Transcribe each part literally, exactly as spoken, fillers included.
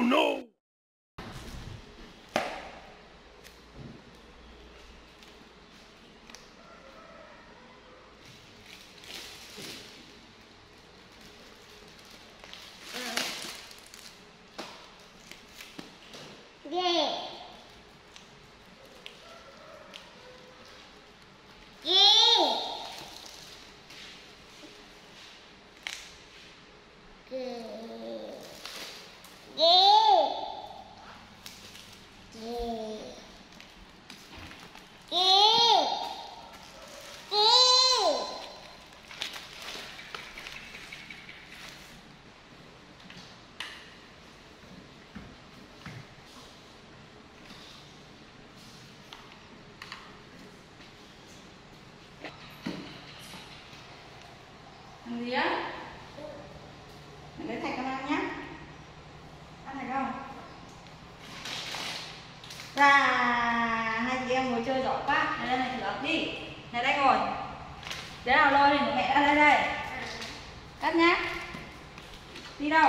Oh no! Thế nào lôi hình của mẹ ra đây đây. Cắt nhá. Đi đâu?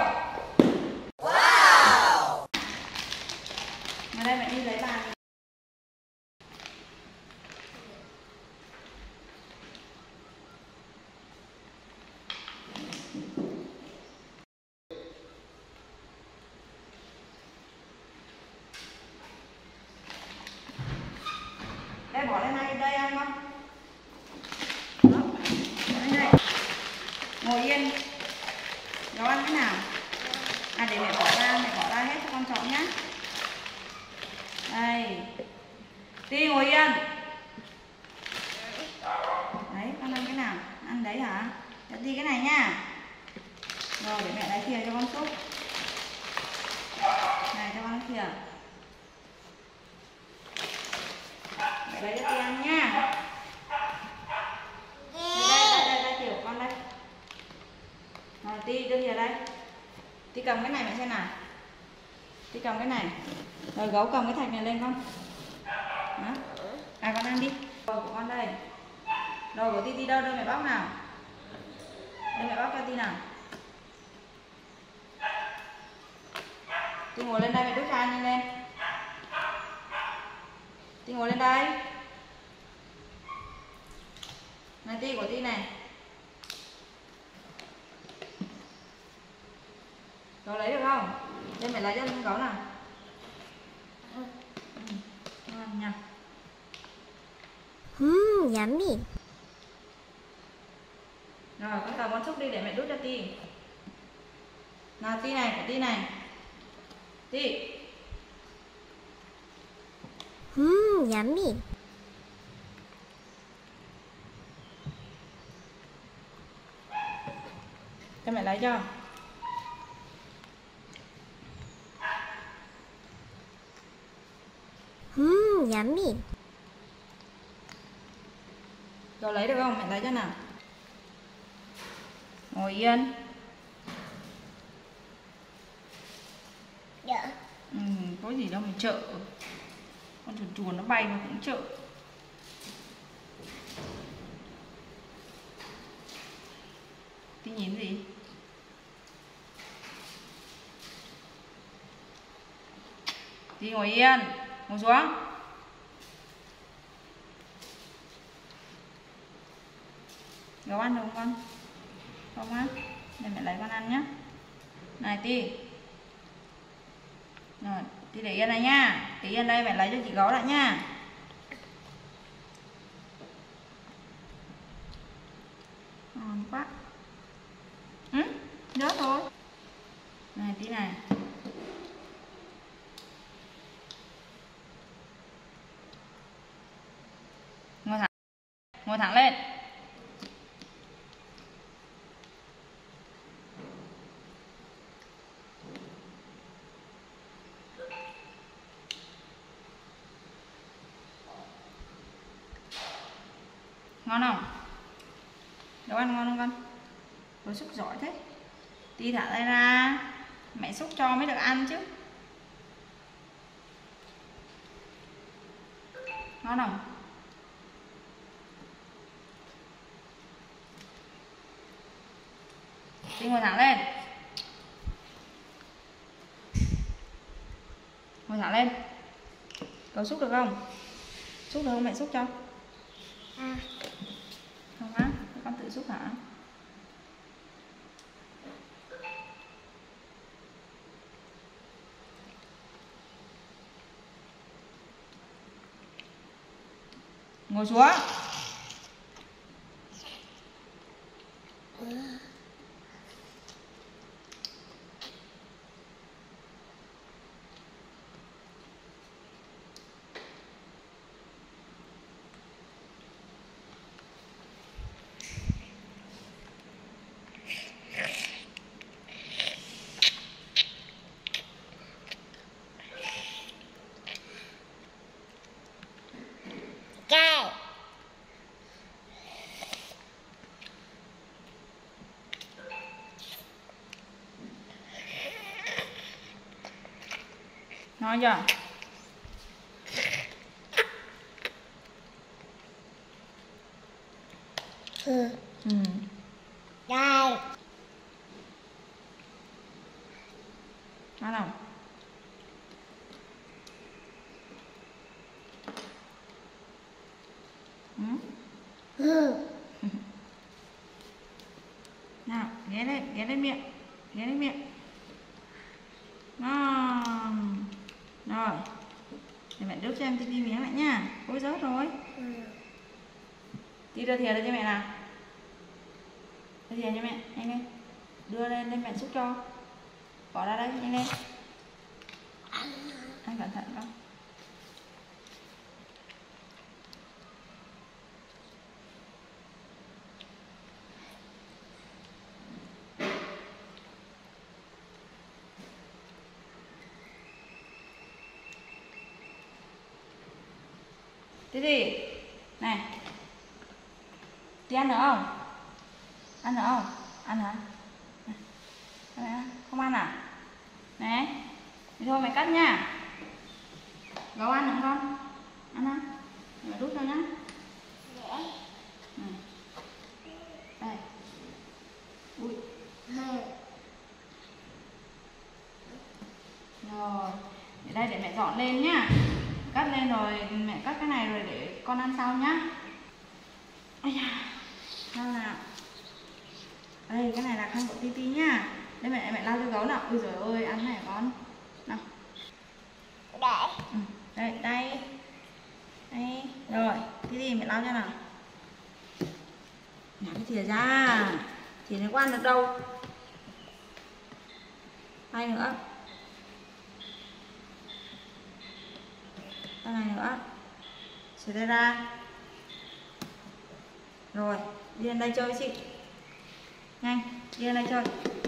Wow. Mà đây mẹ đi lấy bàn. Đây bỏ lên hai đây ăn không? Ngồi yên, nó ăn thế nào? À để mẹ bỏ ra, mẹ bỏ ra hết cho con chọn nhá. Đây, đi ngồi yên. Đấy, con ăn cái nào? Ăn đấy hả? Để đi cái này nha. Rồi để mẹ lấy thìa cho con xúc. Này cho con thìa. Mẹ lấy cái ăn nha. Ti đưa thìa đây. Ti cầm cái này mẹ xem nào. Ti cầm cái này. Rồi gấu cầm cái thạch này lên con. Đó. À con ăn đi. Đồ của con đây. Đồ của Ti Ti đâu? Đâu mẹ bóc nào. Đây mẹ bóc cho Ti nào. Ti ngồi lên đây mẹ đút cho An lên. Ti ngồi lên đây. Này Ti của Ti này. Có lấy được không? Đây mẹ lấy cho con gấu nào. Ừ. Ngon nhỉ. Hmm, yummy. Rồi con cầm con xúc đi để mẹ đút cho Ti. Nào Ti này, của Ti này. Ti. Hmm, yummy. Cho mẹ lấy cho. Mmm, yummy. Rồi lấy được không? Mẹ lấy cho nào. Ngồi yên. Dạ. Ừ, có gì đâu mà chợ. Con chuồn chuồn nó bay nó cũng chợ. Tí nhìn gì? Tí ngồi yên. Ngồi xuống. Gấu ăn được không con? Không á. Để mẹ lấy con ăn nhé. Này Ti. Rồi, Ti để yên này nha. Để yên đây mẹ lấy cho chị gấu lại nha. Ngon quá. Ừ, nhớ thôi. Này Ti này. Ngồi thẳng lên. Ngon không? Đồ ăn ngon không con? Đồ xúc giỏi thế. Ti thả tay ra. Mẹ xúc cho mới được ăn chứ. Ngon không? Ti ngồi thẳng lên. Rồi thả lên. Cậu xúc được không? Xúc được không, mẹ xúc cho? À. Không á, con tự xúc hả? Ngồi xuống. Ngon chưa? Ừ. Ừ. Đây. Ngon không? Ừ. Ừ. Nào, ghé lên, ghé lên miệng. Ghé lên miệng. Ngon. Rồi, để mẹ đút cho em tí đi miếng lại nha. Ôi rớt rồi. Ừ. Tí đưa thìa lên cho mẹ nào. Đưa thìa cho mẹ, nhanh lên. Đưa lên, lên mẹ xúc cho. Bỏ ra đây, nhanh lên. Anh cẩn thận con. Thế thì, này, thì ăn nữa không? Ăn nữa không? Ăn hả? Không ăn à? Đấy, thì thôi mày cắt nha. Gấu ăn nữa không? Ăn á, mày đút cho nhá. Ừ. Đây. Ui. Rồi, để đây để mẹ dọn lên nhá. Cắt lên rồi, mẹ cắt cái này rồi để con ăn sau nhá. Ây da, nào nào. Đây, cái này là khăn của Ti Ti nhá. Đây mẹ mẹ lau cho gấu nào. Ui giời ơi, ăn này con. Nào. Đây. Ừ, đây, đây. Đây, rồi, Ti Ti mẹ lau cho nào. Nhả cái thìa ra. Thìa này có ăn được đâu. Đây nữa. Cái này nữa, xịt đây ra, rồi đi lên đây chơi với chị, nhanh đi lên đây chơi.